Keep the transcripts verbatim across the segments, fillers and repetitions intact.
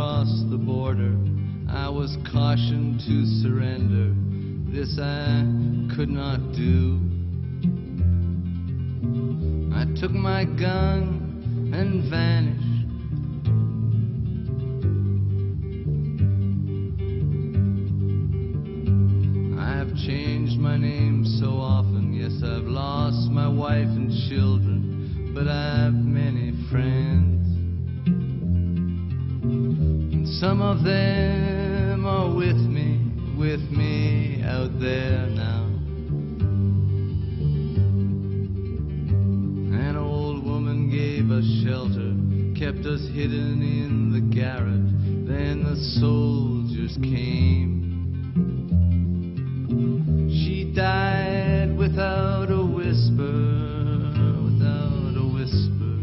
cross the border, I was cautioned to surrender. This I could not do. I took my gun and vanished. I've changed my name so often. Yes, I've lost my wife and children, but I've many friends, and some of them are with me, with me out there now. An old woman gave us shelter, kept us hidden in the garret. Then the soldiers came. Died without a whisper, without a whisper.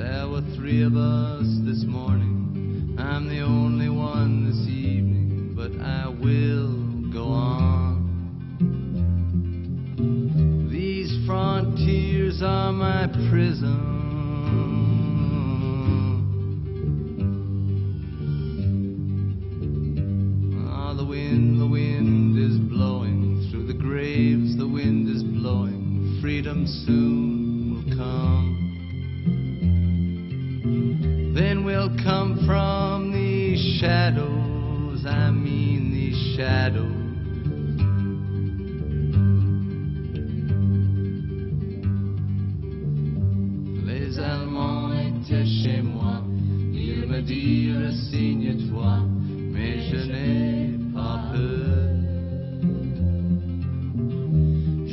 There were three of us this morning. I'm the only one this evening, but I will go on. These frontiers are my prison. The wind is blowing through the graves, the wind is blowing. Freedom soon will come. Then we'll come from these shadows, I mean these shadows. Les Allemands étaient chez moi, ils me dirent signe-toi, mais je n'ai pas peur.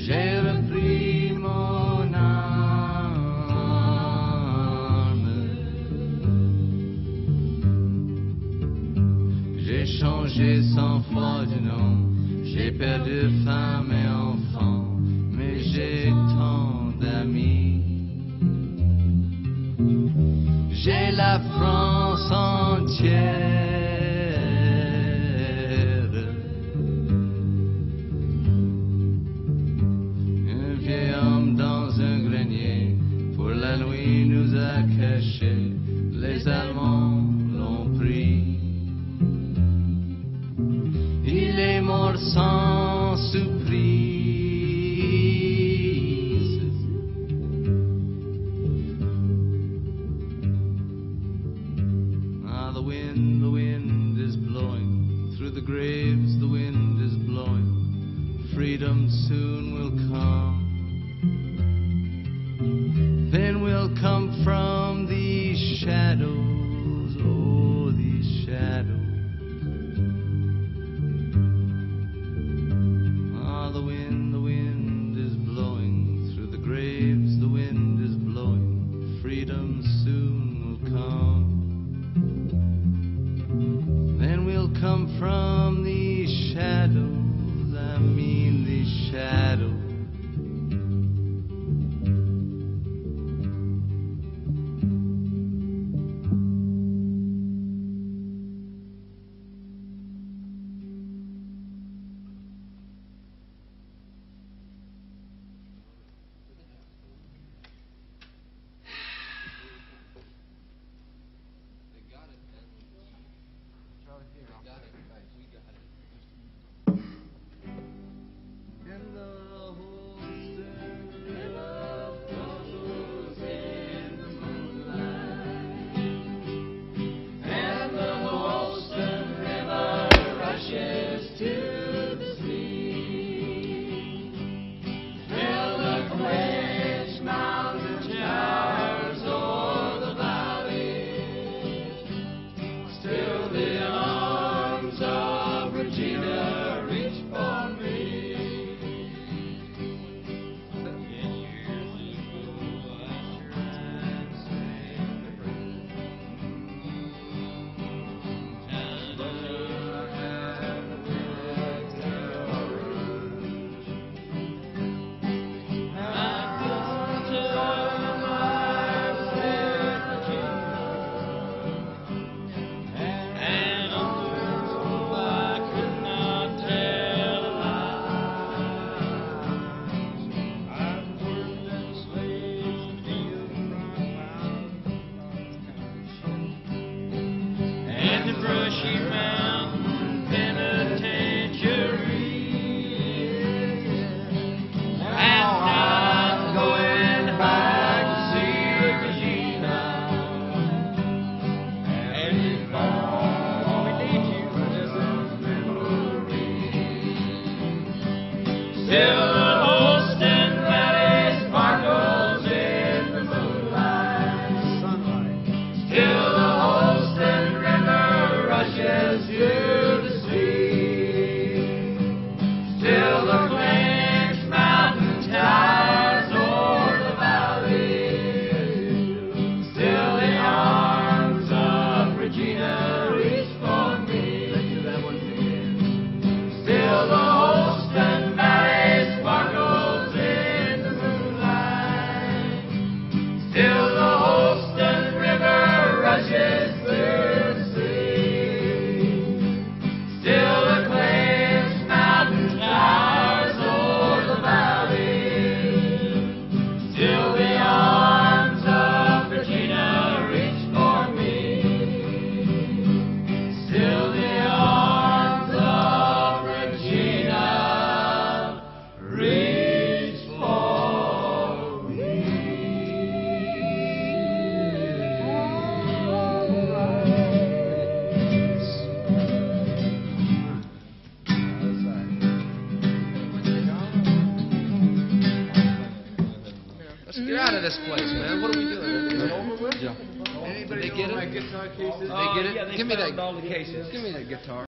J'ai repris mon arme. J'ai changé cent fois de nom. J'ai perdu femme et enfant, mais j'ai tant d'amis. J'ai la France entière. Les Allemands l'ont pris. Il est mort sans surprise. Ah, the wind, the wind is blowing. Through the graves, the wind is blowing. Freedom soon will come. Then we'll come from these shadows, oh, these shadows. Ah, the wind, the wind is blowing. Through the graves, the wind is blowing. Freedom soon will come. Then we'll come from these shadows, I mean these shadows. Get out of this place, man. What are we doing? Is it over with? Yeah. Anybody they get it? My guitar cases? Uh, they get it? Yeah, they Give me that. All the cases. Give me that guitar.